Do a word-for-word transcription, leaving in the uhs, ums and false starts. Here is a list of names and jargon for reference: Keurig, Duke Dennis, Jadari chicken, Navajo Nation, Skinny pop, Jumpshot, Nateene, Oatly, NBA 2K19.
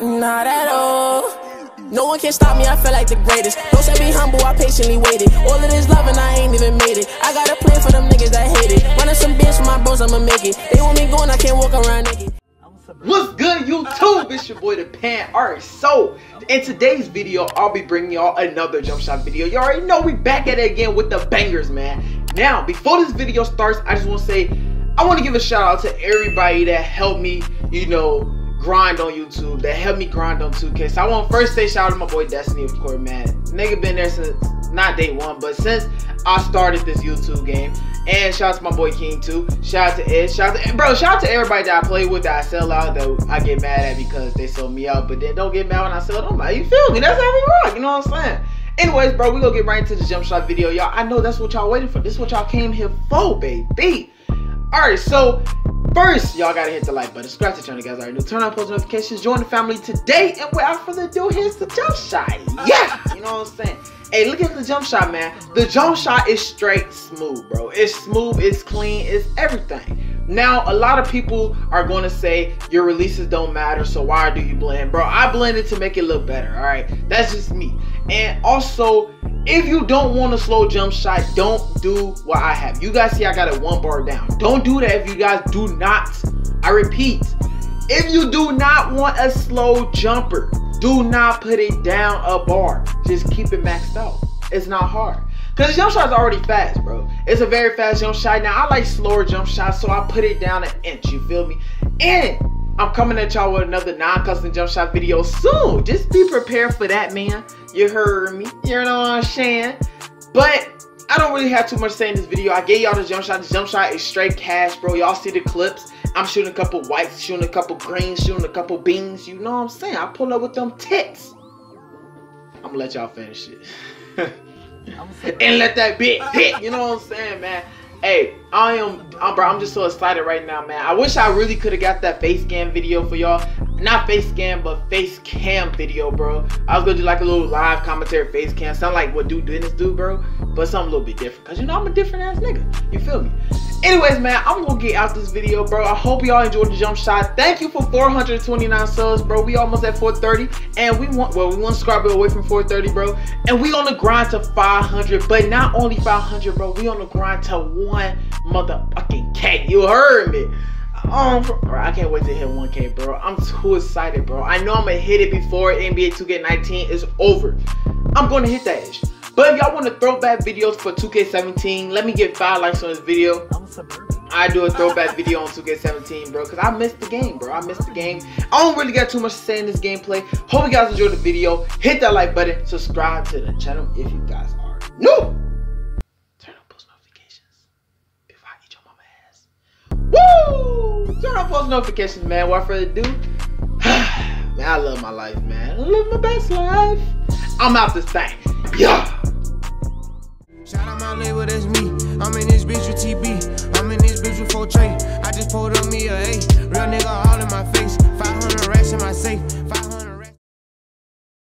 Not at all. No one can stop me, I feel like the greatest. Don't say be humble, I patiently waited. All of this love and I ain't even made it. I got a plan for them niggas that hate it. Running some bitch with my bros, I'ma make it. They want me going, I can't walk around naked. What's good, YouTube? It's your boy, The Pan. Alright, so in today's video, I'll be bringing y'all another jump shot video. You already know we back at it again with the bangers, man. Now, before this video starts, I just want to say, I want to give a shout out to everybody that helped me, you know, grind on YouTube, that helped me grind on two K. So I want to first say shout out to my boy Destiny, of course, man. Nigga been there since, not day one, but since I started this YouTube game. And shout out to my boy King too. Shout out to Ed. Shout out to, bro, shout out to everybody that I play with, that I sell out, that I get mad at because they sold me out. But then don't get mad when I sell them out. You feel me? That's how we rock. You know what I'm saying? Anyways, bro, we gonna get right into the jump shot video, y'all. I know that's what y'all waiting for. This is what y'all came here for, baby. Alright, so first, y'all gotta hit the like button, subscribe to the channel, guys. Already know, turn on post notifications, join the family today, and without further ado, here's the jump shot. Yeah, you know what I'm saying. Hey, look at the jump shot, man. The jump shot is straight smooth, bro. It's smooth, it's clean, it's everything. Now, a lot of people are gonna say your releases don't matter, so why do you blend, bro? I blend it to make it look better. All right, that's just me. And also, if you don't want a slow jump shot, don't do what I have. You guys see I got it one bar down. Don't do that if you guys do not, I repeat, if you do not want a slow jumper, do not put it down a bar. Just keep it maxed out. It's not hard. Because jump shot is already fast, bro. It's a very fast jump shot. Now, I like slower jump shots, so I put it down an inch. You feel me? And I'm coming at y'all with another non-custom jump shot video soon. Just be prepared for that, man. You heard me. You know what I'm saying? But I don't really have too much to say in this video. I gave y'all the jump shot. The jump shot is straight cash, bro. Y'all see the clips. I'm shooting a couple whites, shooting a couple greens, shooting a couple beans. You know what I'm saying? I pull up with them tits. I'm going to let y'all finish it. And let that bit hit. You know what I'm saying, man? Hey, I am, I'm, bro, I'm just so excited right now, man. I wish I really could have got that face cam video for y'all. Not face cam, but face cam video, bro. I was going to do like a little live commentary face cam. Sound like what Duke Dennis do, bro. But something a little bit different. Because, you know, I'm a different ass nigga. You feel me? Anyways, man, I'm going to get out this video, bro. I hope y'all enjoyed the jump shot. Thank you for four hundred twenty-nine subs, bro. We almost at four thirty. And we want, well, we want to subscribe away from four thirty, bro. And we on the grind to five hundred. But not only five hundred, bro. We on the grind to one motherfucking K. You heard me. Um, bro, I can't wait to hit one K, bro. I'm too excited, bro. I know I'm gonna hit it before N B A two K nineteen is over. I'm gonna hit that ish. But if y'all want to throwback videos for two K seventeen, let me get five likes on this video. I do a throwback video on two K seventeen, bro, because I missed the game, bro. I missed the game. I don't really got too much to say in this gameplay. Hope you guys enjoyed the video. Hit that like button. Subscribe to the channel if you guys are new. Woo! Turn on post notifications, man. Without further ado, man, I love my life, man. I live my best life. I'm out this thing. Yeah. Shout out my label, that's me. I'm in this bitch with T B. I'm in this bitch with four J. I just pulled on me a eight.